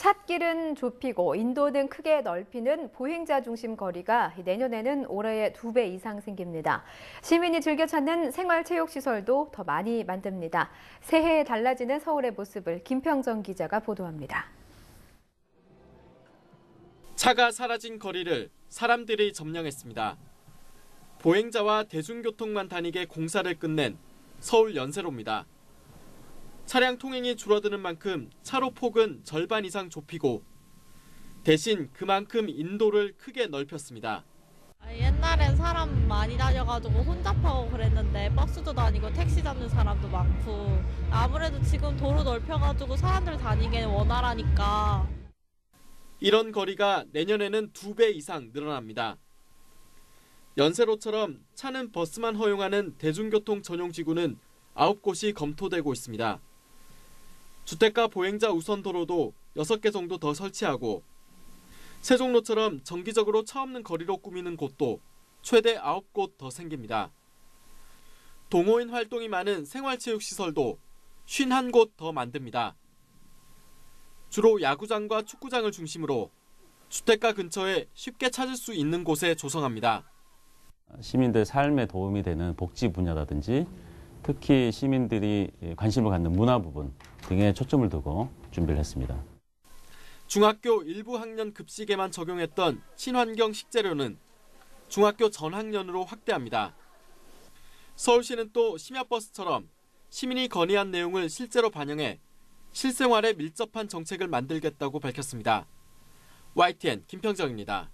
찻길은 좁히고 인도는 크게 넓히는 보행자 중심 거리가 내년에는 올해의 2배 이상 생깁니다. 시민이 즐겨 찾는 생활체육시설도 더 많이 만듭니다. 새해에 달라지는 서울의 모습을 김평정 기자가 보도합니다. 차가 사라진 거리를 사람들이 점령했습니다. 보행자와 대중교통만 다니게 공사를 끝낸 서울 연세로입니다. 차량 통행이 줄어드는 만큼 차로 폭은 절반 이상 좁히고 대신 그만큼 인도를 크게 넓혔습니다. 옛날엔 사람 많이 다녀가지고 혼잡하고 그랬는데 버스도 다니고 택시 잡는 사람도 많고 아무래도 지금 도로 넓혀가지고 사람들 다니기는 원활하니까. 이런 거리가 내년에는 2배 이상 늘어납니다. 연세로처럼 차는 버스만 허용하는 대중교통 전용 지구는 9곳이 검토되고 있습니다. 주택가 보행자 우선 도로도 6개 정도 더 설치하고 세종로처럼 정기적으로 차 없는 거리로 꾸미는 곳도 최대 9곳 더 생깁니다. 동호인 활동이 많은 생활체육시설도 51곳 더 만듭니다. 주로 야구장과 축구장을 중심으로 주택가 근처에 쉽게 찾을 수 있는 곳에 조성합니다. 시민들 삶에 도움이 되는 복지 분야라든지 특히 시민들이 관심을 갖는 문화 부분 등에 초점을 두고 준비를 했습니다. 중학교 일부 학년 급식에만 적용했던 친환경 식재료는 중학교 전 학년으로 확대합니다. 서울시는 또 심야버스처럼 시민이 건의한 내용을 실제로 반영해 실생활에 밀접한 정책을 만들겠다고 밝혔습니다. YTN 김평정입니다.